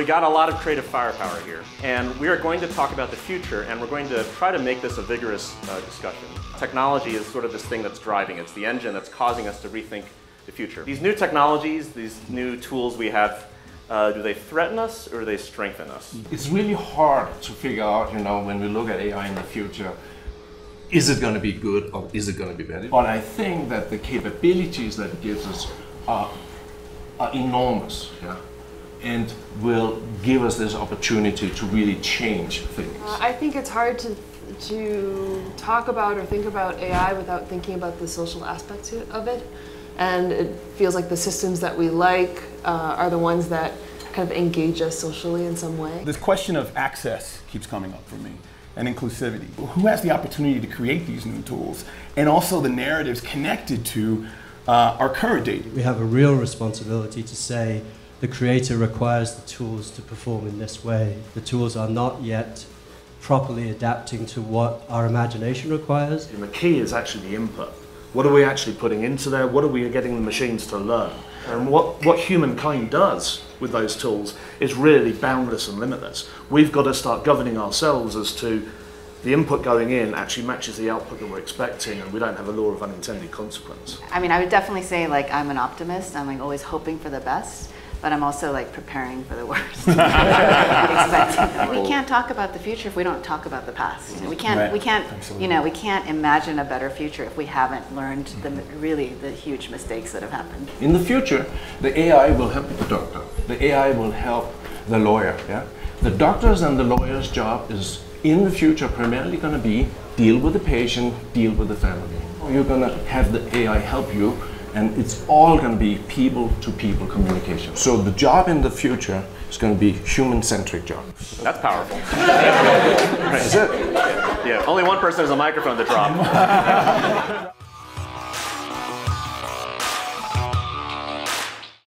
we got a lot of creative firepower here, and we are going to talk about the future, and we're going to try to make this a vigorous discussion. Technology is sort of this thing that's driving. It's the engine that's causing us to rethink the future. These new technologies, these new tools we have, do they threaten us or do they strengthen us? It's really hard to figure out, you know, when we look at AI in the future, is it going to be good or is it going to be bad? But I think that the capabilities that it gives us are enormous, yeah? And will give us this opportunity to really change things. I think it's hard to talk about or think about AI without thinking about the social aspects of it. And it feels like the systems that we like are the ones that kind of engage us socially in some way. This question of access keeps coming up for me, and inclusivity. Who has the opportunity to create these new tools? And also the narratives connected to our current data. We have a real responsibility to say the creator requires the tools to perform in this way. The tools are not yet properly adapting to what our imagination requires. And the key is actually the input. What are we actually putting into there? What are we getting the machines to learn? And what humankind does with those tools is really boundless and limitless. We've got to start governing ourselves as to the input going in actually matches the output that we're expecting, and we don't have a law of unintended consequence. I mean, I would definitely say, like, I'm an optimist. I'm like always hoping for the best, but I'm also like preparing for the worst. We can't talk about the future if we don't talk about the past. We can't Absolutely. You know, we can't imagine a better future if we haven't learned the huge mistakes that have happened. In the future, the AI will help the doctor. The AI will help the lawyer, yeah? The doctor's and the lawyer's job is in the future primarily going to be deal with the patient, deal with the family. You're going to have the AI help you, and it's all going to be people-to-people communication. So the job in the future is going to be human-centric job. That's powerful. That's it. Yeah, only one person has a microphone to drop.